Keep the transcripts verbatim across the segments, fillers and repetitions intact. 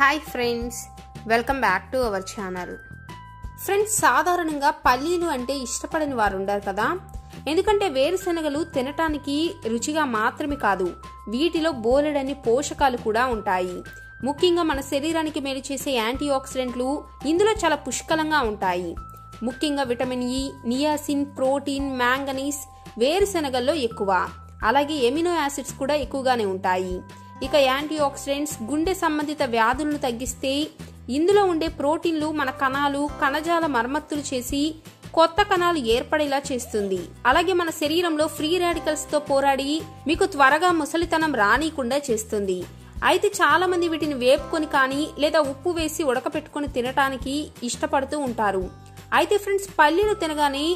Hi friends, welcome back to our channel. Friends, సాధారణంగా పల్లీలు అంటే ఇష్టపడని వారు ఉంటారు కదా. ఎందుకంటే వేరుశనగలు తినడానికి రుచిగా మాత్రమే కాదు, వీటిలో బోలెడని పోషకాలు కూడా ఉంటాయి. ముఖ్యంగా మన శరీరానికి మేలు చేసే యాంటీ ఆక్సిడెంట్లు ఇందులో చాలా పుష్కలంగా ఉంటాయి. ముఖ్యంగా vitamin E, niacin, protein, manganese వేరుశనగల్లో ఎక్కువ. అలాగే ఎమినో యాసిడ్స్ కూడా ఎక్కువగానే ఉంటాయి. ఇక యాంటీ ఆక్సిడెంట్స్ గుండె సంబంధిత వ్యాధులను తగ్గిస్తే, ఇందులో ఉండే ప్రోటీన్లు మన కణాలు కణజాల మరమ్మత్తులు చేసి కొత్త కణాలు ఏర్పడేలా చేస్తుంది. అలాగే మన శరీరంలో ఫ్రీ రాడికల్స్ తో పోరాడి మీకు త్వరగా ముసలితనం రానికుండా చేస్తుంది. అయితే చాలా మంది వీటిని వేపుకొని కానీ లేదా ఉప్పు వేసి ఉడకపెట్టుకొని తినటానికి ఇష్టపడుతూ ఉంటారు. అయితే ఫ్రెండ్స్, పల్లీలు తినగానే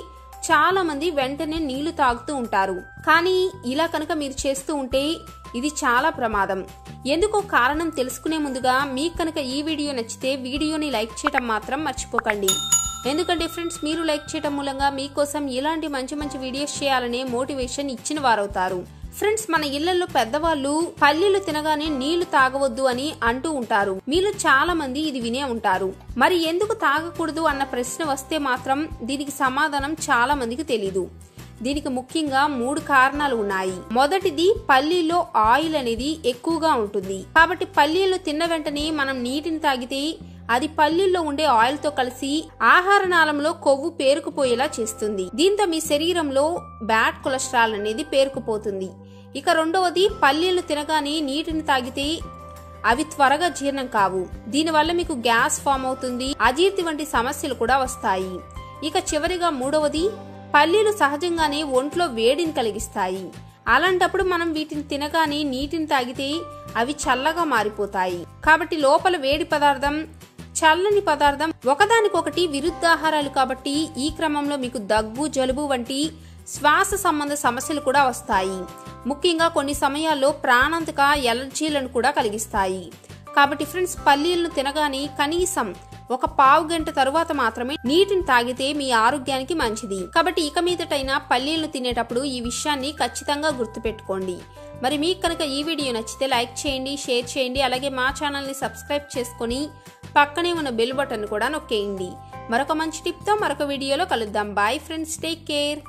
చాలా మంది వెంటనే నీళ్లు తాగుతూ ఉంటారు. కానీ ఇలా కనుక మీరు చేస్తూ ఉంటే ఇది చాలా ప్రమాదం. ఎందుకో కారణం తెలుసుకునే ముందుగా మీకు కనుక ఈ వీడియో నచ్చితే వీడియోని లైక్ చేయడం మాత్రం మర్చిపోకండి. ఎందుకంటే ఫ్రెండ్స్, మీరు లైక్ చేయడం మూలంగా మీకోసం ఇలాంటి మంచి మంచి వీడియోస్ చేయాలనే మోటివేషన్ ఇచ్చిన వారవుతారు. ఫ్రెండ్స్, మన ఇళ్లలో పెద్దవాళ్ళు పల్లీలు తినగానే నీళ్లు తాగవద్దు అని అంటూ ఉంటారు. మీలో చాలా మంది ఇది వినే ఉంటారు. మరి ఎందుకు తాగకూడదు అన్న ప్రశ్న వస్తే మాత్రం దీనికి సమాధానం చాలా మందికి తెలీదు. దీనికి ముఖ్యంగా మూడు కారణాలు ఉన్నాయి. మొదటిది, పల్లీలో ఆయిల్ అనేది ఎక్కువగా ఉంటుంది. కాబట్టి పల్లీలు తిన్న వెంటనే మనం నీటిని తాగితే అది పల్లీల్లో ఉండే ఆయిల్ తో కలిసి ఆహార నాళంలో కొవ్వు పేరుకుపోయేలా చేస్తుంది. దీంతో మీ శరీరంలో బ్యాడ్ కొలెస్ట్రాల్ అనేది పేరుకుపోతుంది. ఇక రెండవది, పల్లీలు తినగానే నీటిని తాగితే అవి త్వరగా జీర్ణం కావు. దీనివల్ల మీకు గ్యాస్ ఫామ్ అవుతుంది, అజీర్తి వంటి సమస్యలు కూడా వస్తాయి. ఇక చివరిగా మూడవది, పల్లీలు సహజంగానే ఒంట్లో వేడిని కలిగిస్తాయి. అలాంటప్పుడు మనం వీటిని తినగానే నీటిని తాగితే అవి చల్లగా మారిపోతాయి. కాబట్టి లోపల వేడి పదార్థం, చల్లని పదార్థం ఒకదానికొకటి విరుద్ధాహారాలు. కాబట్టి ఈ క్రమంలో మీకు దగ్గు, జలుబు వంటి శ్వాస సంబంధ సమస్యలు కూడా వస్తాయి. ముఖ్యంగా కొన్ని సమయాల్లో ప్రాణాంతక ఎలర్జీలను కూడా కలిగిస్తాయి. కాబట్టి ఫ్రెండ్స్, పల్లీలను తినగానే కనీసం ఒక పావు గంట తరువాత మాత్రమే నీటిని తాగితే మీ ఆరోగ్యానికి మంచిది. కాబట్టి ఇక మీదటైనా పల్లీలను తినేటప్పుడు ఈ విషయాన్ని ఖచ్చితంగా గుర్తుపెట్టుకోండి. మరి మీకు కనుక ఈ వీడియో నచ్చితే లైక్ చేయండి, షేర్ చేయండి. అలాగే మా ఛానల్ని సబ్స్క్రైబ్ చేసుకుని పక్కనే ఉన్న బెల్ బటన్ కూడా నొక్కేయండి. మరొక మంచి టిప్తో మరొక వీడియోలో కలుద్దాం. Bye friends, take care.